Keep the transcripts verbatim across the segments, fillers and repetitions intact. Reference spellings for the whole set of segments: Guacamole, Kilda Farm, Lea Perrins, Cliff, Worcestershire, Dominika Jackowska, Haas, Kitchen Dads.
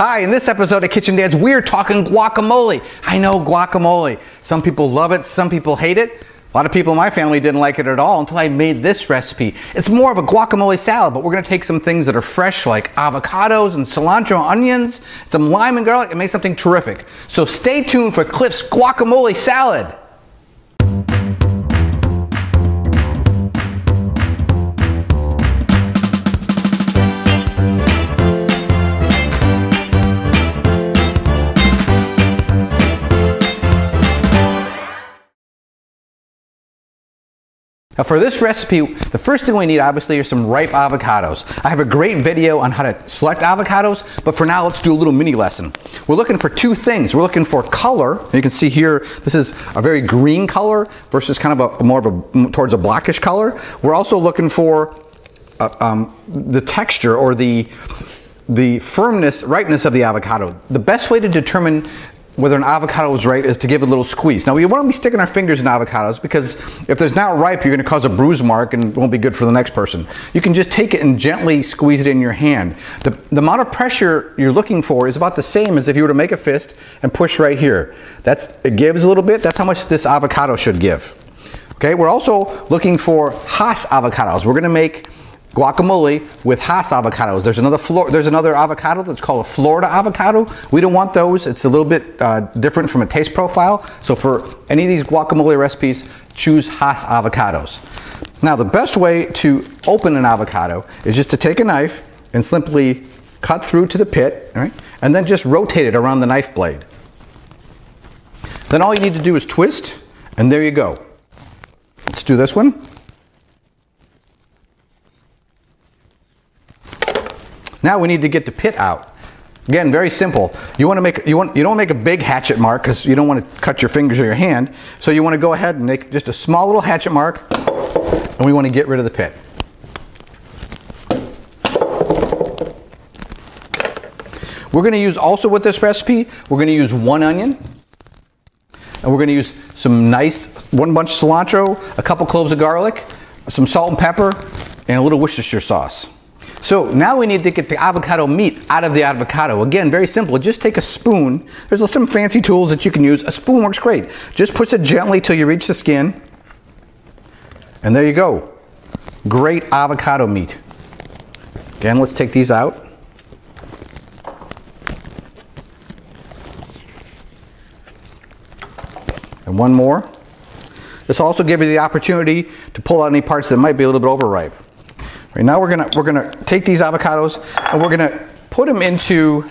Hi, in this episode of Kitchen Dads, we're talking guacamole. I know, guacamole. Some people love it, some people hate it. A lot of people in my family didn't like it at all until I made this recipe. It's more of a guacamole salad, but we're gonna take some things that are fresh like avocados and cilantro, onions, some lime and garlic, and make something terrific. So stay tuned for Cliff's guacamole salad. Now for this recipe, the first thing we need obviously are some ripe avocados. I have a great video on how to select avocados, but for now let's do a little mini lesson. We're looking for two things. We're looking for color. You can see here, this is a very green color versus kind of a more of a towards a blackish color. We're also looking for uh, um, the texture or the, the firmness, ripeness of the avocado. The best way to determine whether an avocado is ripe is to give it a little squeeze. Now we won't be sticking our fingers in avocados because if there's not ripe, you're gonna cause a bruise mark and it won't be good for the next person. You can just take it and gently squeeze it in your hand. The, the amount of pressure you're looking for is about the same as if you were to make a fist and push right here. That's, it gives a little bit, that's how much this avocado should give. Okay, we're also looking for Haas avocados. We're gonna make guacamole with Haas avocados. There's another Flor there's another avocado that's called a Florida avocado. We don't want those. It's a little bit uh, different from a taste profile. So for any of these guacamole recipes, choose Haas avocados. Now the best way to open an avocado is just to take a knife and simply cut through to the pit, all right, and then just rotate it around the knife blade. Then all you need to do is twist, and there you go. Let's do this one. Now we need to get the pit out. Again, very simple. You want to make you want you don't make a big hatchet mark because you don't want to cut your fingers or your hand. So you want to go ahead and make just a small little hatchet mark, and we want to get rid of the pit. We're going to use also with this recipe, we're going to use one onion, and we're going to use some nice one bunch of cilantro, a couple cloves of garlic, some salt and pepper, and a little Worcestershire sauce. So now we need to get the avocado meat out of the avocado. Again, very simple. Just take a spoon. There's some fancy tools that you can use. A spoon works great. Just push it gently till you reach the skin. And there you go. Great avocado meat. Again, let's take these out. And one more. This also gives you the opportunity to pull out any parts that might be a little bit overripe. Right now we're gonna we're gonna take these avocados and we're gonna put them into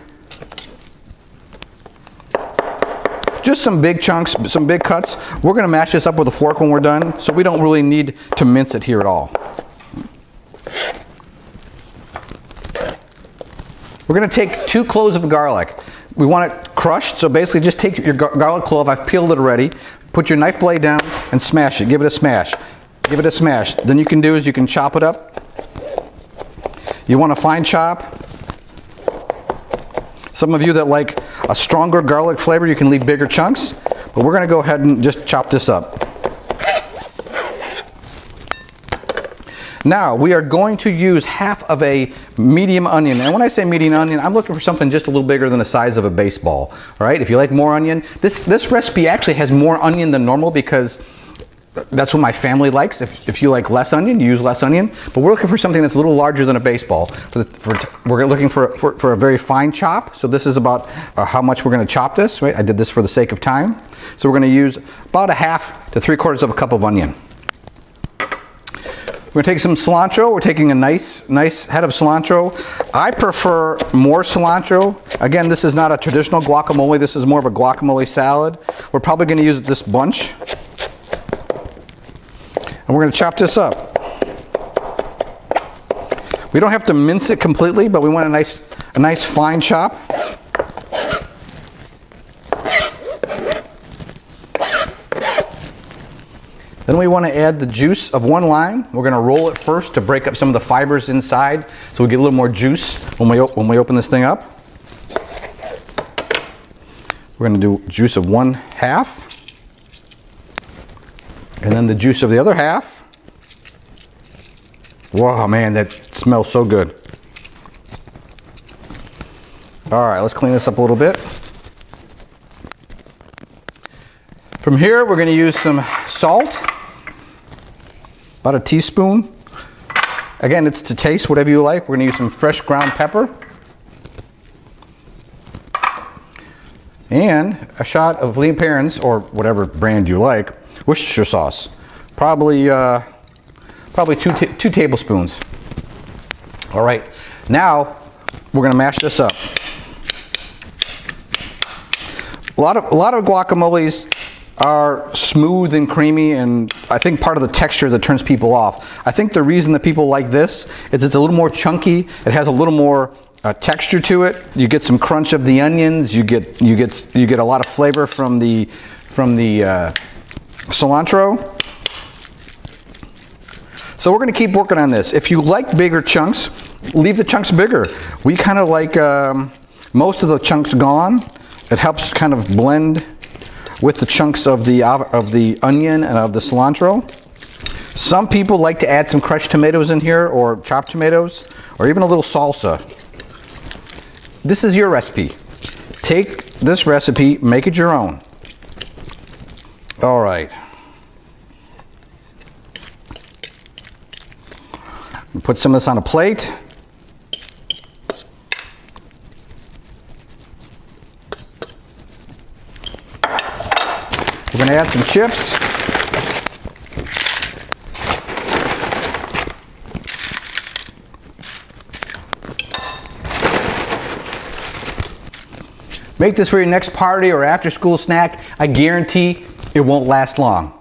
just some big chunks, some big cuts. We're gonna mash this up with a fork when we're done, so we don't really need to mince it here at all. We're gonna take two cloves of garlic. We want it crushed, so basically just take your gar garlic clove, I've peeled it already, put your knife blade down and smash it, give it a smash, give it a smash. Then you can do is you can chop it up. You want a fine chop. Some of you that like a stronger garlic flavor, you can leave bigger chunks, but we're gonna go ahead and just chop this up. Now, we are going to use half of a medium onion. And when I say medium onion, I'm looking for something just a little bigger than the size of a baseball, all right? If you like more onion, this, this recipe actually has more onion than normal because that's what my family likes. If, if you like less onion, you use less onion. But we're looking for something that's a little larger than a baseball. For the, for, we're looking for, for, for a very fine chop. So this is about uh, how much we're going to chop this, right? I did this for the sake of time. So we're going to use about a half to three quarters of a cup of onion. We're going to take some cilantro. We're taking a nice, nice head of cilantro. I prefer more cilantro. Again, this is not a traditional guacamole. This is more of a guacamole salad. We're probably going to use this bunch. And we're going to chop this up. We don't have to mince it completely, but we want a nice, a nice fine chop. Then we want to add the juice of one lime. We're going to roll it first to break up some of the fibers inside, so we get a little more juice when we when we open this thing up. We're going to do juice of one half. And then the juice of the other half. Wow, man, that smells so good. All right, let's clean this up a little bit. From here, we're gonna use some salt, about a teaspoon. Again, it's to taste, whatever you like. We're gonna use some fresh ground pepper. And a shot of Lea Perrins, or whatever brand you like, Worcestershire sauce. Probably, uh, probably two, ta two tablespoons. All right, now we're gonna mash this up. A lot of, a lot of guacamoles are smooth and creamy, and I think part of the texture that turns people off. I think the reason that people like this is it's a little more chunky, it has a little more uh, texture to it. You get some crunch of the onions, you get you get you get a lot of flavor from the from the uh, cilantro. So we're gonna keep working on this. If you like bigger chunks, leave the chunks bigger. We kind of like um, most of the chunks gone. It helps kind of blend with the chunks of the, of the onion and of the cilantro. Some people like to add some crushed tomatoes in here, or chopped tomatoes, or even a little salsa. This is your recipe. Take this recipe, make it your own. All right. Put some of this on a plate. We're going to add some chips. Make this for your next party or after school snack. I guarantee it won't last long.